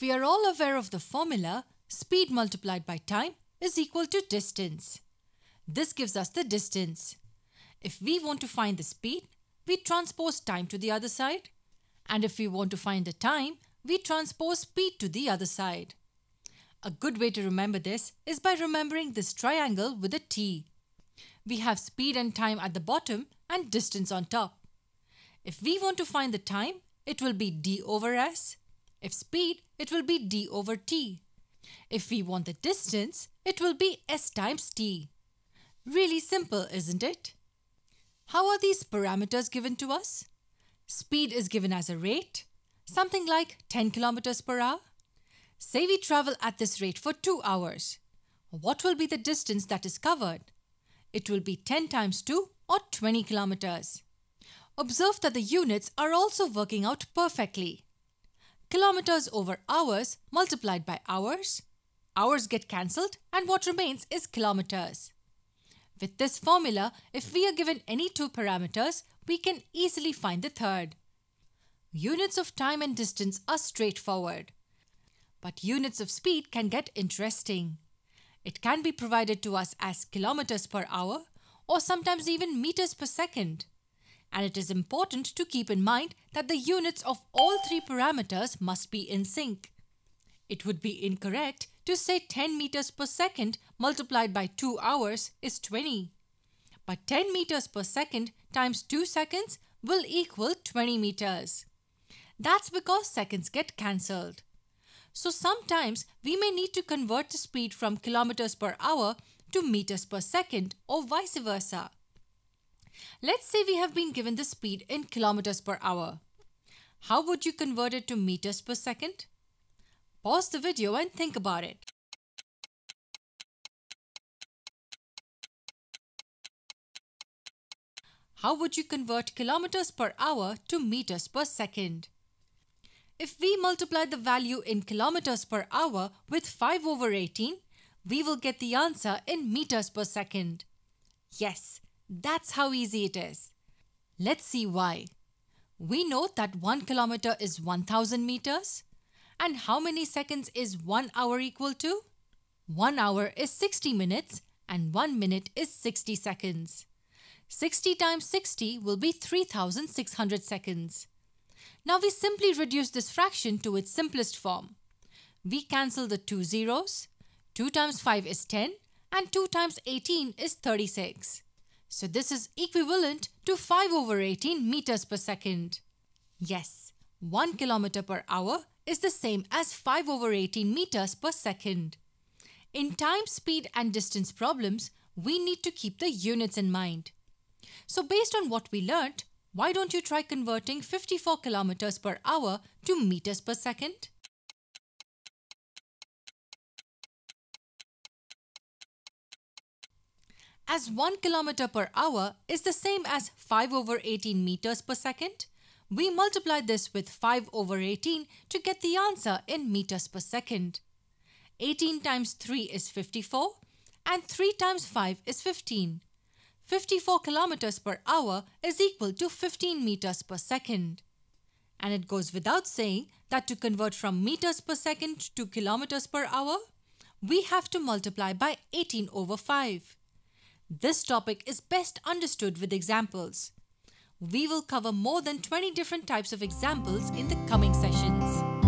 We are all aware of the formula, speed multiplied by time is equal to distance. This gives us the distance. If we want to find the speed, we transpose time to the other side. And if we want to find the time, we transpose speed to the other side. A good way to remember this is by remembering this triangle with a T. We have speed and time at the bottom and distance on top. If we want to find the time, it will be d over s. If speed, it will be d over t. If we want the distance, it will be s times t. Really simple, isn't it? How are these parameters given to us? Speed is given as a rate, something like 10 kilometers per hour. Say we travel at this rate for 2 hours. What will be the distance that is covered? It will be 10 times 2 or 20 kilometers. Observe that the units are also working out perfectly. Kilometers over hours multiplied by hours. Hours get cancelled and what remains is kilometers. With this formula, if we are given any two parameters, we can easily find the third. Units of time and distance are straightforward. But units of speed can get interesting. It can be provided to us as kilometers per hour or sometimes even meters per second. And it is important to keep in mind that the units of all three parameters must be in sync. It would be incorrect to say 10 meters per second multiplied by 2 hours is 20. But 10 meters per second times 2 seconds will equal 20 meters. That's because seconds get cancelled. So sometimes we may need to convert the speed from kilometers per hour to meters per second or vice versa. Let's say we have been given the speed in kilometers per hour. How would you convert it to meters per second? Pause the video and think about it. How would you convert kilometers per hour to meters per second? If we multiply the value in kilometers per hour with 5 over 18, we will get the answer in meters per second. Yes, that's how easy it is. Let's see why. We know that 1 kilometer is 1000 meters. And how many seconds is 1 hour equal to? 1 hour is 60 minutes and 1 minute is 60 seconds. 60 times 60 will be 3600 seconds. Now we simply reduce this fraction to its simplest form. We cancel the two zeros. 2 times 5 is 10 and 2 times 18 is 36. So this is equivalent to 5 over 18 meters per second. Yes, 1 kilometer per hour is the same as 5 over 18 meters per second. In time, speed and distance problems, we need to keep the units in mind. So based on what we learnt, why don't you try converting 54 kilometers per hour to meters per second? As 1 kilometer per hour is the same as 5 over 18 meters per second, we multiply this with 5 over 18 to get the answer in meters per second. 18 times 3 is 54 and 3 times 5 is 15. 54 kilometers per hour is equal to 15 meters per second. And it goes without saying that to convert from meters per second to kilometers per hour, we have to multiply by 18 over 5. This topic is best understood with examples. We will cover more than 20 different types of examples in the coming sessions.